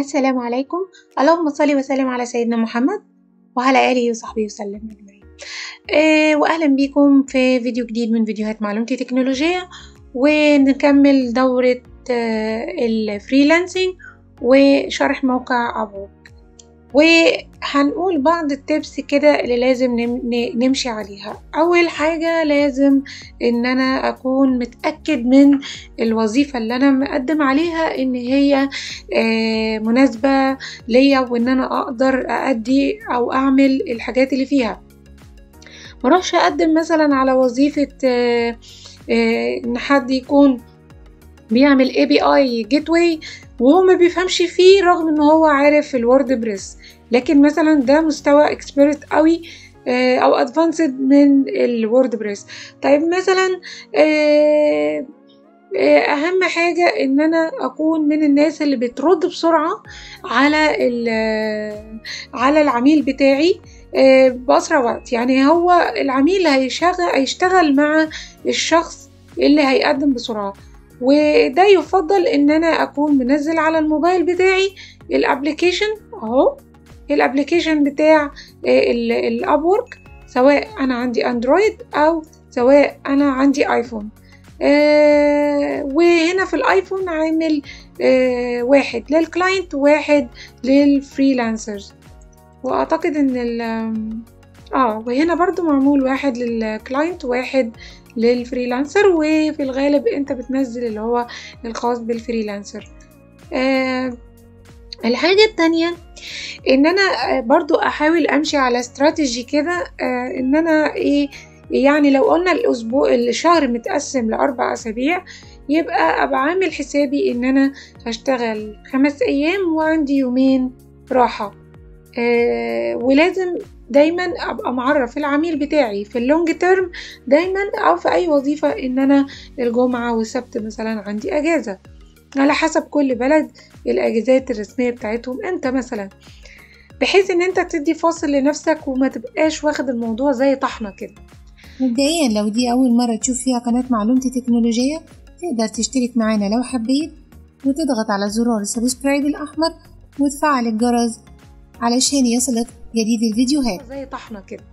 السلام عليكم. اللهم صل وسلم على سيدنا محمد وعلى آله وصحبه وسلم أجمعين. وأهلا بكم في فيديو جديد من فيديوهات معلومتي تكنولوجية، ونكمل دورة الفريلانسينج وشرح موقع Upwork، وهنقول بعض التبس كده اللي لازم نمشي عليها. أول حاجة لازم إن أنا أكون متأكد من الوظيفة اللي أنا مقدم عليها إن هي مناسبة ليا، وإن أنا أقدر أأدي أو أعمل الحاجات اللي فيها. مروحش أقدم مثلا على وظيفة إن حد يكون بيعمل API Gateway وهو ما بيفهمش فيه، رغم ان هو عارف الووردبريس، لكن مثلا ده مستوى اكسبيرت قوي او ادفانسد من الووردبريس. طيب مثلا اهم حاجة ان انا اكون من الناس اللي بترد بسرعة على العميل بتاعي بأسرع وقت. يعني هو العميل هيشتغل مع الشخص اللي هيقدم بسرعة، وده يفضل ان انا اكون منزل على الموبايل بتاعي الابليكيشن اهو، الابليكيشن بتاع الابورك، سواء انا عندي اندرويد او سواء انا عندي ايفون. وهنا في الايفون عامل واحد للكلاينت واحد للفريلانسرز، واعتقد ان وهنا برضو معمول واحد للكلاينت واحد للفريلانسر، وفي الغالب انت بتنزل اللي هو الخاص بالفريلانسر. الحاجة التانية ان انا برضو احاول امشي على استراتيجي كده، ان انا يعني لو قلنا الشهر متقسم لاربع اسابيع، يبقى ابقى عامل حسابي ان انا هشتغل 5 ايام وعندي 2 راحة. ولازم دايما ابقى معرف العميل بتاعي في اللونج تيرم دايما، او في اي وظيفة، ان انا الجمعة والسبت مثلا عندي اجازة، على حسب كل بلد الاجازات الرسمية بتاعتهم امتى مثلا، بحيث ان انت تدي فاصل لنفسك وما تبقاش واخد الموضوع زي طحنة كده. مبدئيا لو دي اول مرة تشوف فيها قناة معلومتي تكنولوجية، تقدر تشترك معانا لو حبيت، وتضغط على زرار السبسكرايب الاحمر وتفعل الجرس علشان يصلك جديد الفيديوهات زي طحنة كده.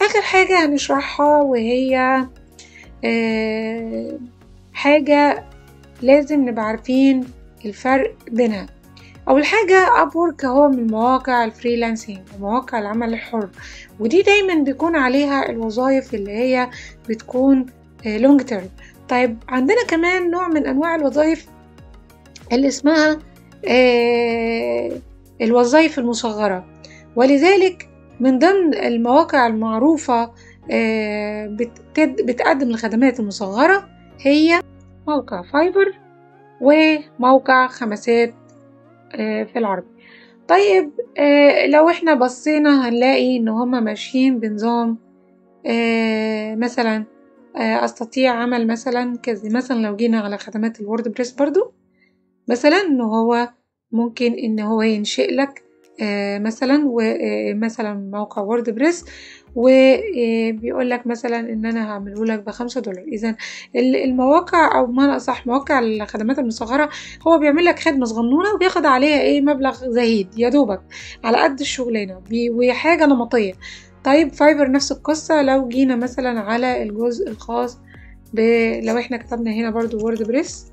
آخر حاجة هنشرحها، وهي حاجة لازم نبقى عارفين الفرق بينها. أول حاجة أبورك هو من مواقع الفريلانسينج ومواقع العمل الحر، ودي دايما بيكون عليها الوظائف اللي هي بتكون لونج تيرم. طيب عندنا كمان نوع من أنواع الوظائف اللي اسمها الوظائف المصغرة، ولذلك من ضمن المواقع المعروفة بتقدم الخدمات المصغرة هي موقع فايفر وموقع خمسات في العرب. طيب لو احنا بصينا هنلاقي ان هما ماشيين بنظام، مثلا استطيع عمل مثلا كذا، مثلا لو جينا على خدمات الووردبريس برضو، مثلا ان هو ممكن ان هو ينشئ لك مثلا ومثلا موقع ووردبريس، وبيقول لك مثلا ان انا هعمله لك ب$5. اذا المواقع، او ما اصح مواقع الخدمات المصغره، هو بيعمل لك خدمه صغنونه وبياخد عليها مبلغ زهيد يا دوبك على قد الشغلانه، وحاجه نمطيه. طيب فايفر نفس القصه. لو جينا مثلا على الجزء الخاص لو احنا كتبنا هنا برضو ووردبريس،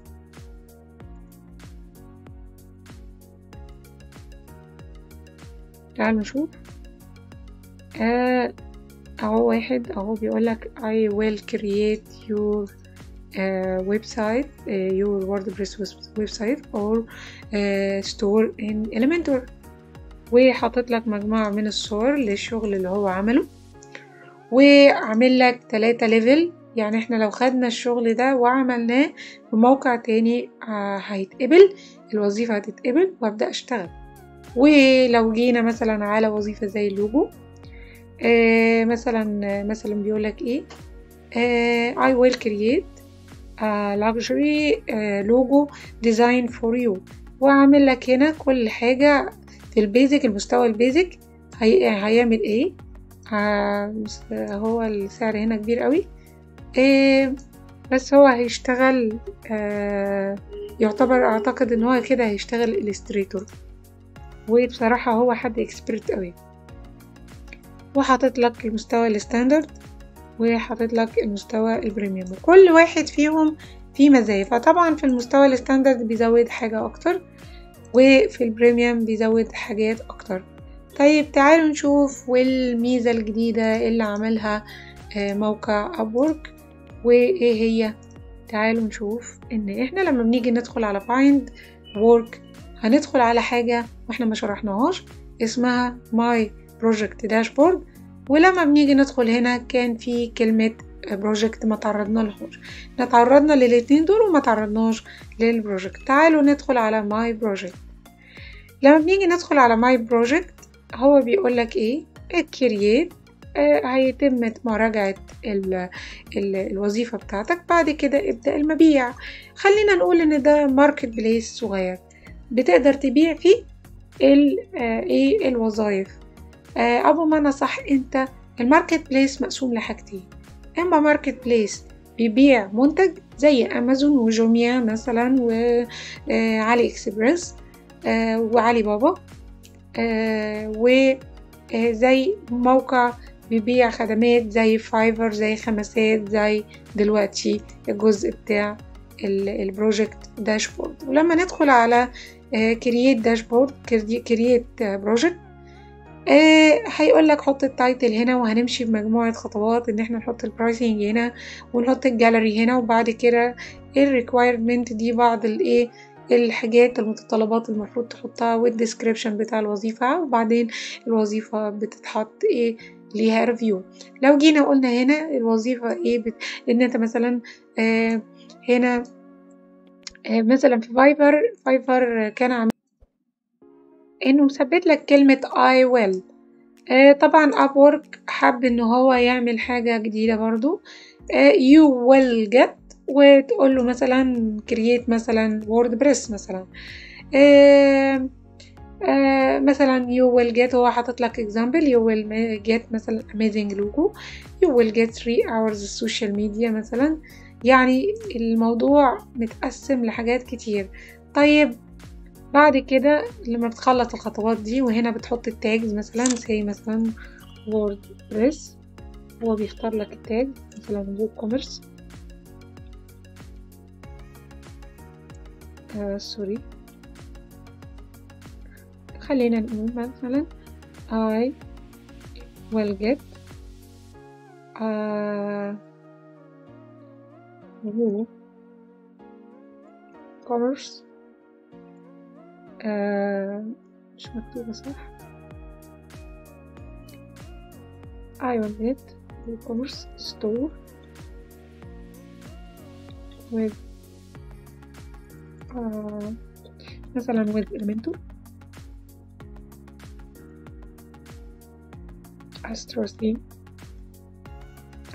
تعالوا نشوف اهو واحد اهو بيقولك I will create your website, your WordPress website or store in Elementor، وحاطط لك مجموعة من الصور للشغل اللي هو عمله، وعمل لك 3 ليفل. يعني احنا لو خدنا الشغل ده وعملناه في موقع تاني هيتقبل الوظيفة، هتتقبل وابدأ اشتغل. ولو جينا مثلا على وظيفة زي اللوجو، مثلا بيقولك I will create a luxury logo design for you، وعمل لك هنا كل حاجة في البيزك، المستوى البيزك هيعمل ايه. هو السعر هنا كبير قوي، بس هو هيشتغل يعتبر اعتقد ان هو كده هيشتغل الستريتور، وبصراحة هو حد اكسبرت قوي. وحاطط لك المستوى الستاندرد وحاطط لك المستوى البريميوم، وكل واحد فيهم فيه مزايا. فطبعا في المستوى الستاندرد بيزود حاجة اكتر، وفي البريميوم بيزود حاجات اكتر. طيب تعالوا نشوف والميزة الجديدة اللي عملها موقع أبورك وايه هي. تعالوا نشوف ان احنا لما بنيجي ندخل على فايند وورك هندخل على حاجة واحنا ما شرحناهاش اسمها ماي بروجكت داشبورد. ولما بنيجي ندخل هنا كان في كلمة بروجكت ما تعرضنا لهاش، نتعرضنا للاتنين دول وما تعرضناش للبروجكت. تعالوا ندخل على ماي بروجكت. لما بنيجي ندخل على ماي بروجكت هو بيقول لك ايه الكرييت، هيتم مراجعة الوظيفة بتاعتك، بعد كده ابدأ المبيع. خلينا نقول ان ده ماركت بليس صغير بتقدر تبيع فيه ايه الوظائف. ابو ما انا صح، انت الماركت بليس مقسوم لحاجتين، اما ماركت بليس بيبيع منتج زي امازون وجوميا مثلا وعلي اكسبرس وعلي بابا، وزي موقع بيبيع خدمات زي فايفر زي خمسات زي دلوقتي الجزء بتاع البروجكت داشبورد. ولما ندخل على كرييت داشبورد كرييت بروجكت هيقول لك حط التايتل هنا، وهنمشي بمجموعة خطوات ان احنا نحط البرايسنج هنا ونحط الجاليري هنا، وبعد كده الريكوايرمنت دي بعض الايه الحاجات المتطلبات المفروض تحطها، والديسكريبشن بتاع الوظيفة، وبعدين الوظيفة بتتحط ايه ليها ريفيو. لو جينا قلنا هنا الوظيفة ايه ان انت مثلا هنا مثلا في فايفر كان عامل انه مثبت لك كلمة I will. طبعا Upwork حب ان هو يعمل حاجة جديدة برضو you will get، وتقول له مثلا create مثلا ووردبريس مثلا مثلا you will get، هو حاطط لك example you will get مثلا amazing logo، you will get 3 hours social media مثلا. يعني الموضوع متقسم لحاجات كتير. طيب بعد كده لما بتخلص الخطوات دي وهنا بتحط التاجز مثلا زي مثلا ووردبريس، هو بيختار لك التاج مثلا ووك كوميرس سوري خلينا نقول مثلا I will get WooCommerce مش مكتوبة صح، I will get WooCommerce store with مثلا with Elementor Astra theme.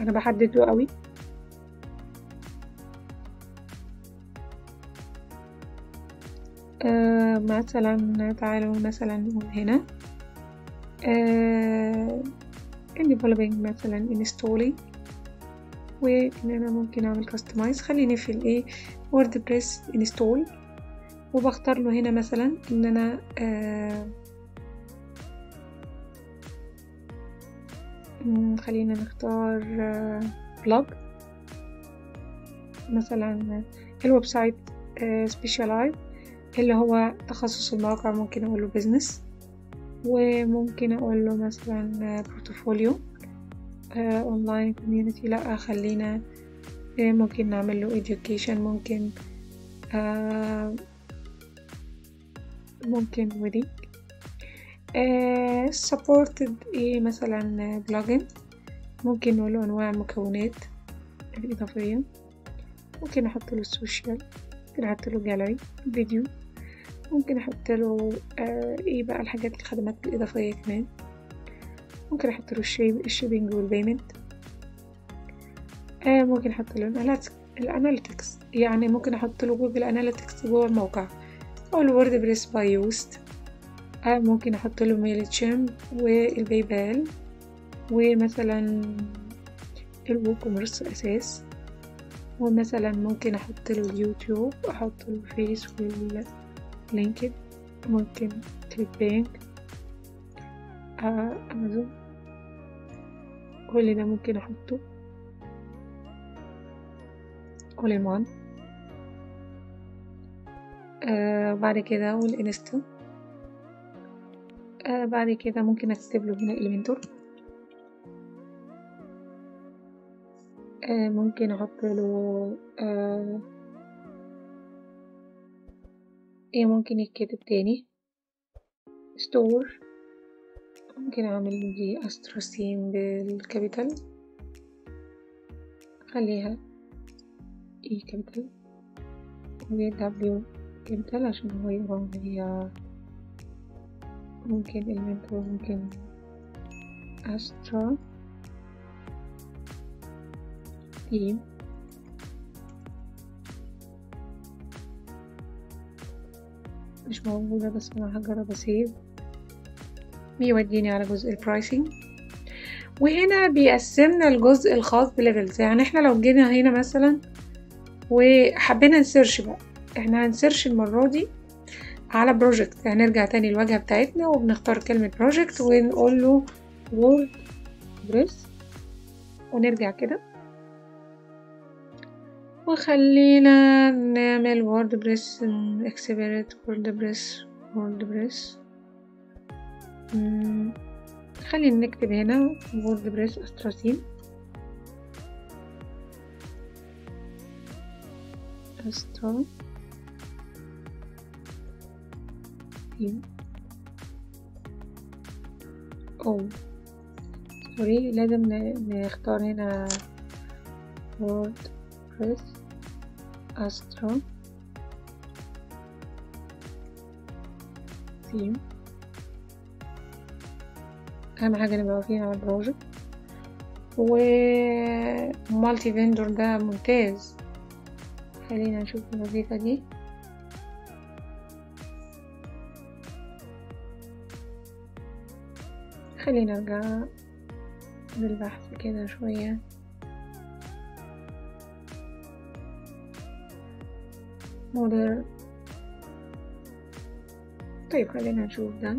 انا بحدد له قوي مثلا. تعالوا مثلا نقول هنا developing مثلا installing، وان انا ممكن اعمل كاستمايز. خليني في الايه ووردبريس انستول، وبختار له هنا مثلا ان انا خلينا نختار بلوج مثلا الويب سايت سبيشالايز اللي هو تخصص الموقع، ممكن اقول له بزنس، وممكن اقول له مثلا بورتفوليو اونلاين كوميونتي. لا خلينا ممكن نعمل له education، ممكن ممكن ودي supported ايه مثلا blogging، ممكن نقول له انواع المكونات الاضافيه، ممكن احط له السوشيال، ممكن احط له جاليري فيديو، ممكن احط له ايه بقى الحاجات الخدمات الاضافيه كمان، ممكن احط له الشيبينج والبيمنت، ممكن احط له الاناليتكس، يعني ممكن احط له جوجل اناليتكس جوه الموقع، او الووردبريس باي يوست، ممكن احط له ميلتشيمب والباي بال، ومثلا الووكوميرس اساس، ومثلا ممكن احط له اليوتيوب، احط له فيس واللينكد، ممكن كليك بانك، امازون، كل ده ممكن احطه، كوليمان، بعد كده والانستا، بعد كده ممكن اكتب له هنا إليمنتور، ممكن احط له ايه ممكن يتكتب تاني ستور، ممكن اعمل دي أسترا سين بالكابيتال، خليها اي كابيتال و دبليو كابيتال عشان هو يقرأ هي، ممكن إليمنتور، ممكن أسترا تيم، مش موجودة بس أنا هجرب أسيب، بيوديني على جزء البرايسنج، وهنا بيقسمنا الجزء الخاص بليفلز. يعني احنا لو جينا هنا مثلا وحبينا نسيرش بقى، احنا هنسيرش المرة دي على بروجكت، هنرجع تاني الواجهة بتاعتنا وبنختار كلمة بروجكت ونقول له وورد بريس، ونرجع كده وخلينا نعمل وورد بريس اكسبيرت، وورد بريس، وورد بريس، خلينا نكتب هنا وورد بريس أستراتين، أسترا تيم، أو سوري لازم نختار هنا وورد بريس أسترا تيم. اهم حاجه نبقى واقفين على البروجكت، ومالتي فيندور ده ممتاز. خلينا نشوف الوظيفه دي، خلينا نرجع بالبحث كده شويه، مودر، طيب خلينا نشوف ده،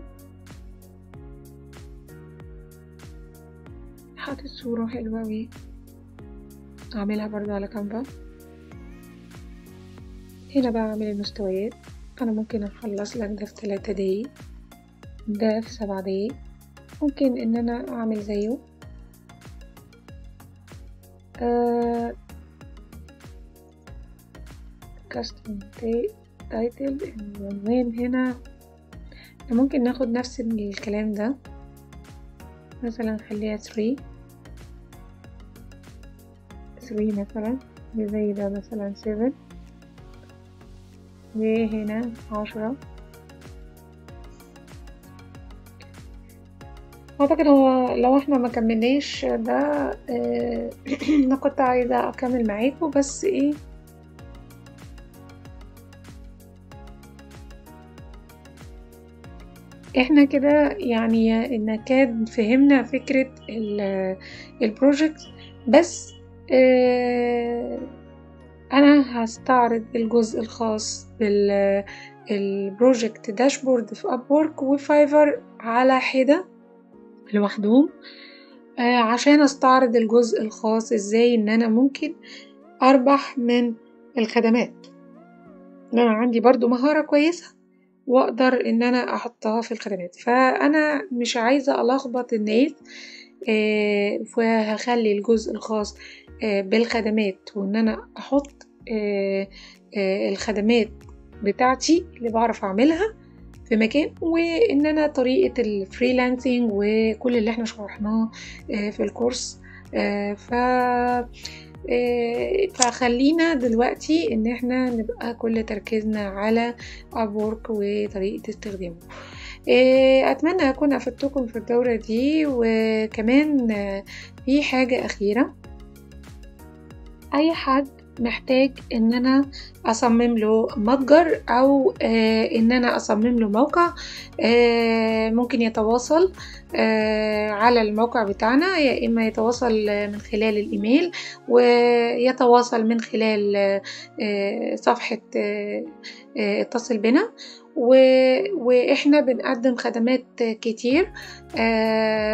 حاطط صورة حلوة أوي أعملها برضو على كانفا. هنا بقى أعمل المستويات، أنا ممكن أخلص لك ده في 3 دقايق، ده في 7 دقايق، ممكن إن أنا أعمل زيه، كاستم تايتل، العنوان هنا ممكن ناخد نفس الكلام ده، مثلا خليها 3 مثلا، وزي ده مثلا 7، وهنا 10. اعتقد هو لو احنا ما كملناش ده انا كنت عايزه اكمل معاكم، بس ايه احنا كده يعني نكاد فهمنا فكرة البروجكت، بس انا هستعرض الجزء الخاص بالبروجكت داشبورد في أبورك وفايفر على حدة لوحدهم، عشان استعرض الجزء الخاص ازاي ان انا ممكن اربح من الخدمات، ان انا عندي برضو مهارة كويسة واقدر ان انا احطها في الخدمات. فانا مش عايزة الخبط الناس، فهخلي الجزء الخاص بالخدمات، وان انا احط الخدمات بتاعتي اللي بعرف اعملها في مكان، وان انا طريقة الفريلانسنج وكل اللي احنا شرحناه في الكورس. فخلينا دلوقتي ان احنا نبقى كل تركيزنا على أبورك وطريقة استخدامه. اتمنى اكون افدتكم في الدورة دي. وكمان في حاجة اخيرة، اي حد محتاج ان انا اصمم له متجر او ان انا اصمم له موقع، ممكن يتواصل على الموقع بتاعنا، يا اما يتواصل من خلال الايميل ويتواصل من خلال صفحة اتصل بنا. واحنا بنقدم خدمات كتير،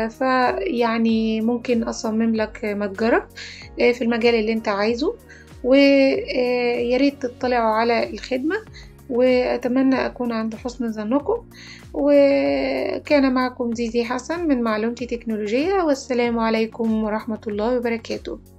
فيعني ممكن اصمم لك متجرك في المجال اللي انت عايزه، وياريت تطلعوا على الخدمة، واتمنى اكون عند حسن ظنكم. وكان معكم زيزي حسن من معلومتي تكنولوجية، والسلام عليكم ورحمة الله وبركاته.